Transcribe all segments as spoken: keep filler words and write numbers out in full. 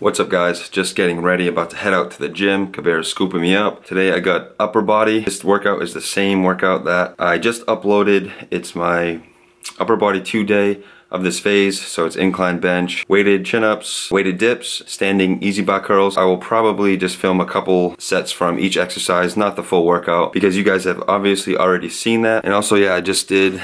What's up guys, just getting ready, about to head out to the gym. Kabera's scooping me up. Today I got upper body. This workout is the same workout that I just uploaded. It's my upper body two day of this phase, so it's incline bench, weighted chin-ups, weighted dips, standing easy bar curls. I will probably just film a couple sets from each exercise, not the full workout, because you guys have obviously already seen that. And also, yeah, I just did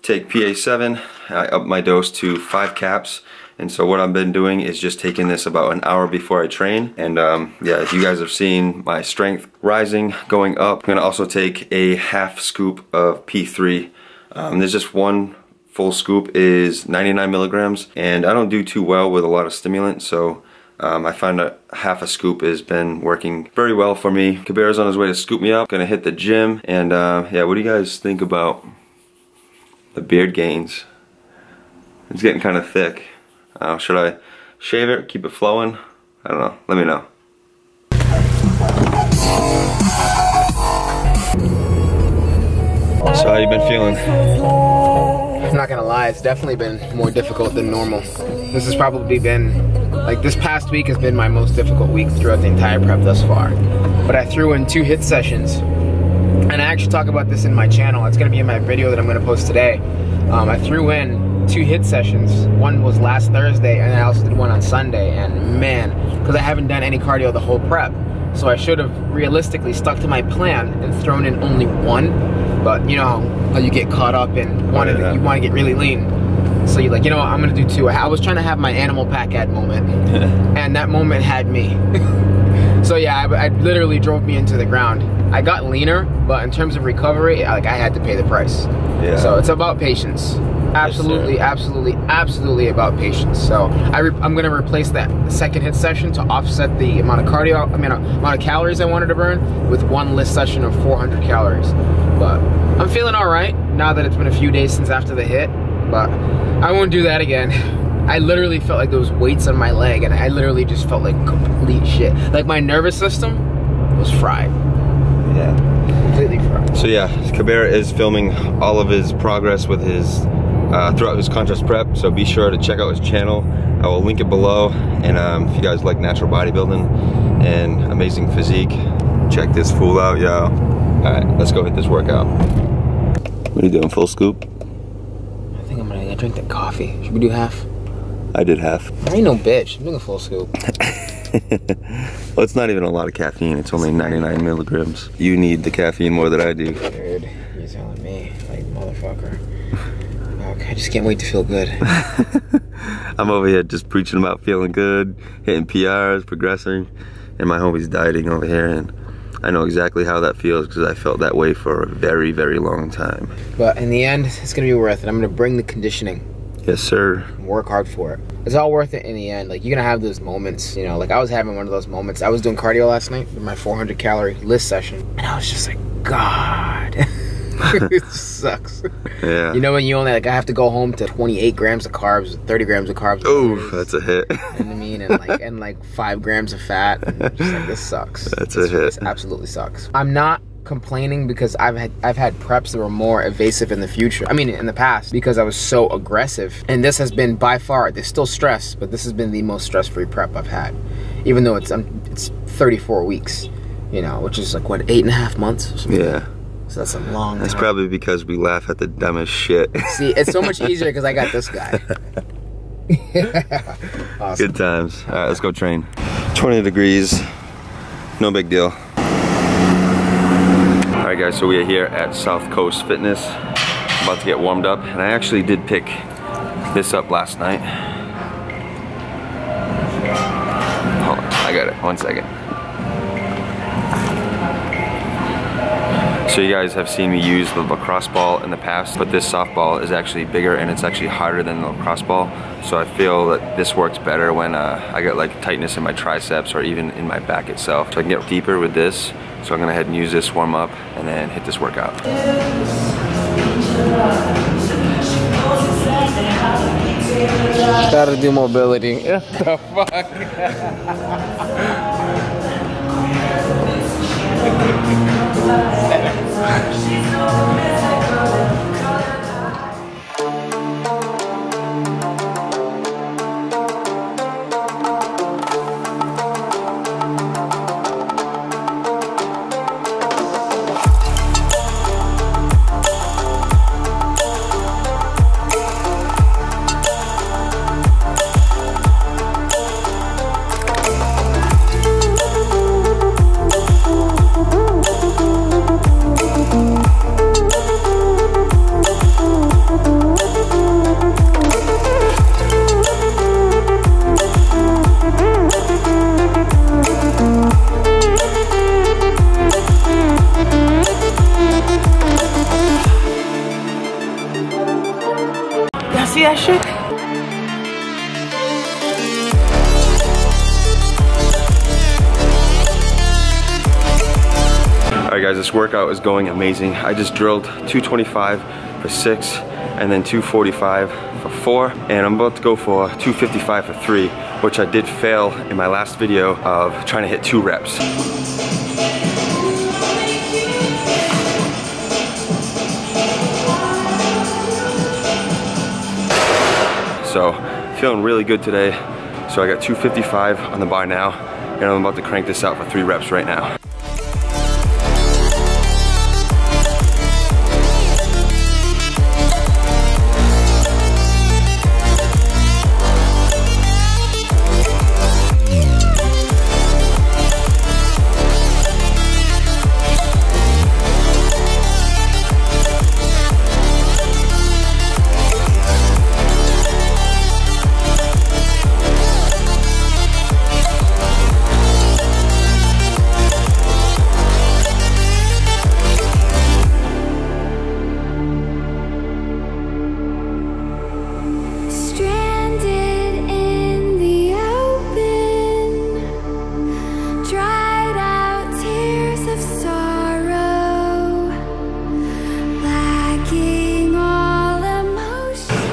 take P A seven, I upped my dose to five caps. And so what I've been doing is just taking this about an hour before I train. And um, yeah, if you guys have seen my strength rising, going up, I'm gonna also take a half scoop of P three. Um, there's just one full scoop is ninety-nine milligrams, and I don't do too well with a lot of stimulants, so um, I find that half a scoop has been working very well for me. Kabera's on his way to scoop me up, gonna hit the gym, and uh, yeah, what do you guys think about the beard gains? It's getting kind of thick. Uh, should I shave it, keep it flowing? I don't know, let me know. So how you been feeling? I'm not gonna lie, it's definitely been more difficult than normal. This has probably been, like this past week has been my most difficult week throughout the entire prep thus far. But I threw in two HIIT sessions. And I actually talk about this in my channel. It's gonna be in my video that I'm gonna post today. Um, I threw in two HIIT sessions. One was last Thursday, and I also did one on Sunday, and man, because I haven't done any cardio the whole prep, so I should have realistically stuck to my plan and thrown in only one, but you know how you get caught up and wanted, oh, yeah. You want to get really lean, so you're like, you know what, I'm going to do two. I was trying to have my animal pack ad moment, and that moment had me. So yeah, I, I literally drove me into the ground. I got leaner, but in terms of recovery, like I had to pay the price. Yeah. So it's about patience. Absolutely, absolutely, absolutely about patience. So I re I'm gonna replace that second HIIT session to offset the amount of cardio, I mean, uh, amount of calories I wanted to burn with one list session of four hundred calories. But I'm feeling all right now that it's been a few days since after the HIIT, but I won't do that again. I literally felt like there was weights on my leg, and I literally just felt like complete shit. Like my nervous system was fried. Yeah, completely fried. So yeah, Kabera is filming all of his progress with his Uh, throughout his contrast prep, so be sure to check out his channel. I will link it below, and um, if you guys like natural bodybuilding and amazing physique, check this fool out, y'all. Alright, let's go hit this workout. What are you doing, full scoop? I think I'm gonna drink that coffee. Should we do half? I did half. I ain't no bitch, I'm doing a full scoop. Well, it's not even a lot of caffeine, it's only ninety-nine milligrams. You need the caffeine more than I do. Dude, you're telling me, like motherfucker. I just can't wait to feel good. I'm over here just preaching about feeling good, hitting P Rs, progressing, and my homie's dieting over here, and I know exactly how that feels because I felt that way for a very, very long time. But in the end, it's gonna be worth it. I'm gonna bring the conditioning. Yes, sir. Work hard for it. It's all worth it in the end. Like, you're gonna have those moments, you know, like I was having one of those moments. I was doing cardio last night with my four hundred calorie list session, and I was just like, God. It sucks. Yeah. You know when you only like I have to go home to twenty-eight grams of carbs, thirty grams of carbs. Ooh, that's a hit. You know what I mean? And like and like five grams of fat. And just like this sucks. That's this, a hit. This absolutely sucks. I'm not complaining because I've had I've had preps that were more evasive in the future. I mean in the past, because I was so aggressive. And this has been by far, there's still stress, but this has been the most stress-free prep I've had. Even though it's um, it's thirty-four weeks, you know, which is like what, eight and a half months or something. Yeah. So that's a long time. That's probably because we laugh at the dumbest shit. See, it's so much easier because I got this guy. Awesome. Good times. All right, let's go train. twenty degrees, no big deal. All right, guys, so we are here at South Coast Fitness. I'm about to get warmed up, and I actually did pick this up last night. Hold on, I got it, one second. So you guys have seen me use the lacrosse ball in the past, but this softball is actually bigger and it's actually harder than the lacrosse ball. So I feel that this works better when uh, I get like tightness in my triceps or even in my back itself. So I can get deeper with this. So I'm gonna head and use this warm up and then hit this workout. Gotta do mobility. What the fuck? She's so busy. Alright guys, this workout is going amazing. I just drilled two twenty-five for six and then two forty-five for four, and I'm about to go for two fifty-five for three, which I did fail in my last video of trying to hit two reps. So feeling really good today. So I got two fifty-five on the bar now, and I'm about to crank this out for three reps right now.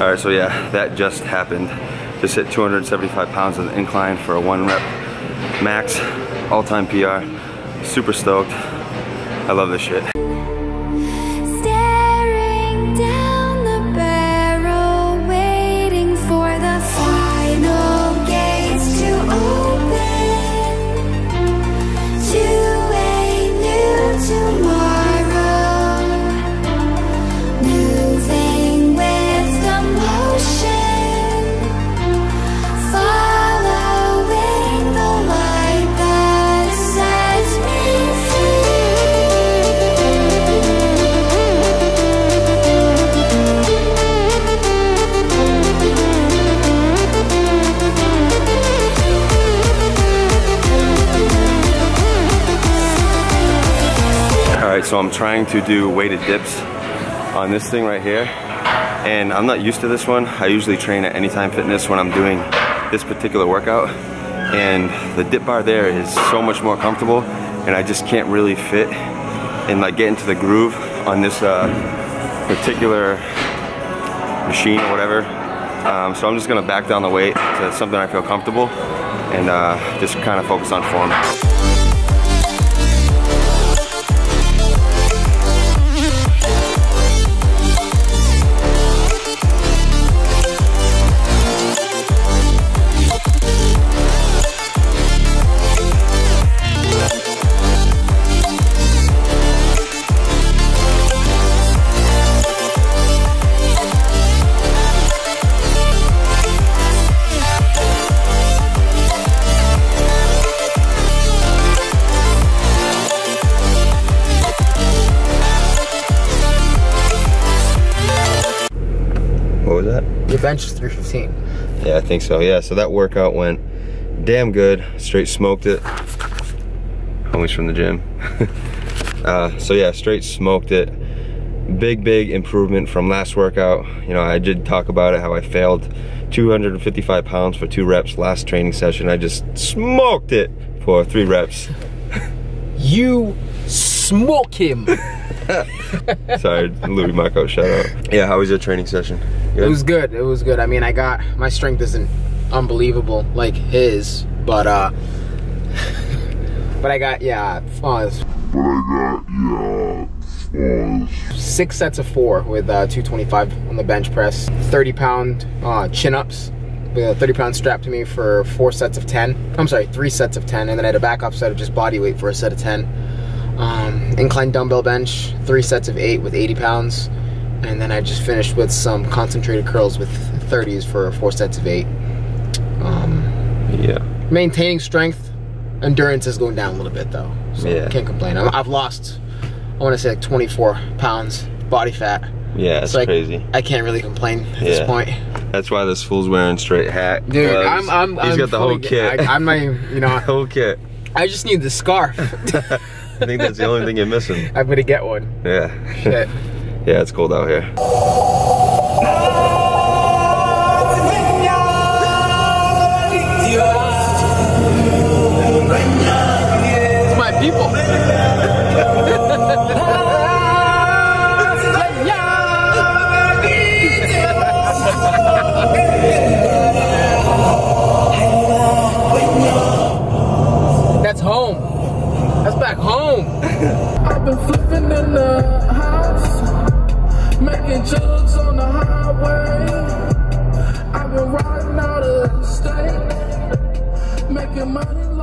Alright, so yeah, that just happened. Just hit two seventy-five pounds on the incline for a one rep max, all-time P R. Super stoked. I love this shit. Staring down the barrel, waiting for the final gates to open to a new tomorrow. Moving So I'm trying to do weighted dips on this thing right here, and I'm not used to this one. I usually train at Anytime Fitness when I'm doing this particular workout, and the dip bar there is so much more comfortable, and I just can't really fit and like get into the groove on this uh, particular machine or whatever. Um, so I'm just gonna back down the weight to something I feel comfortable and uh, just kind of focus on form. What was that? Your bench is three fifteen. Yeah, I think so. Yeah, so that workout went damn good. Straight smoked it. Homies from the gym. uh, so yeah, straight smoked it. Big, big improvement from last workout. You know, I did talk about it, how I failed two fifty-five pounds for two reps last training session. I just smoked it for three reps. You smoke him. Sorry, Louis Marco, shout out. Yeah, how was your training session? Good? It was good, it was good. I mean, I got, my strength isn't unbelievable like his, but uh, but I got, yeah, uh, but I got, yeah, uh, six sets of four with uh, two twenty-five on the bench press, thirty pound uh, chin-ups, with a thirty pound strap to me for four sets of ten. I'm sorry, three sets of ten, and then I had a backup set of just body weight for a set of ten. Um, incline dumbbell bench, three sets of eight with eighty pounds, and then I just finished with some concentrated curls with thirties for four sets of eight. Um, yeah. Maintaining strength, endurance is going down a little bit though, so yeah. Can't complain. I'm, I've lost, I want to say like twenty-four pounds body fat. Yeah, that's so crazy. I, I can't really complain at yeah. this point. That's why this fool's wearing straight hat. Dude, I'm, I'm, he's I'm got the whole kit. I, I'm my, you know, whole kit. I just need the scarf. I think that's the only thing you're missing. I'm gonna get one. Yeah. Shit. Yeah, it's cold out here. It's my people. back home. I've been flipping in the house, making jugs on the highway. I've been riding out of the state, making money.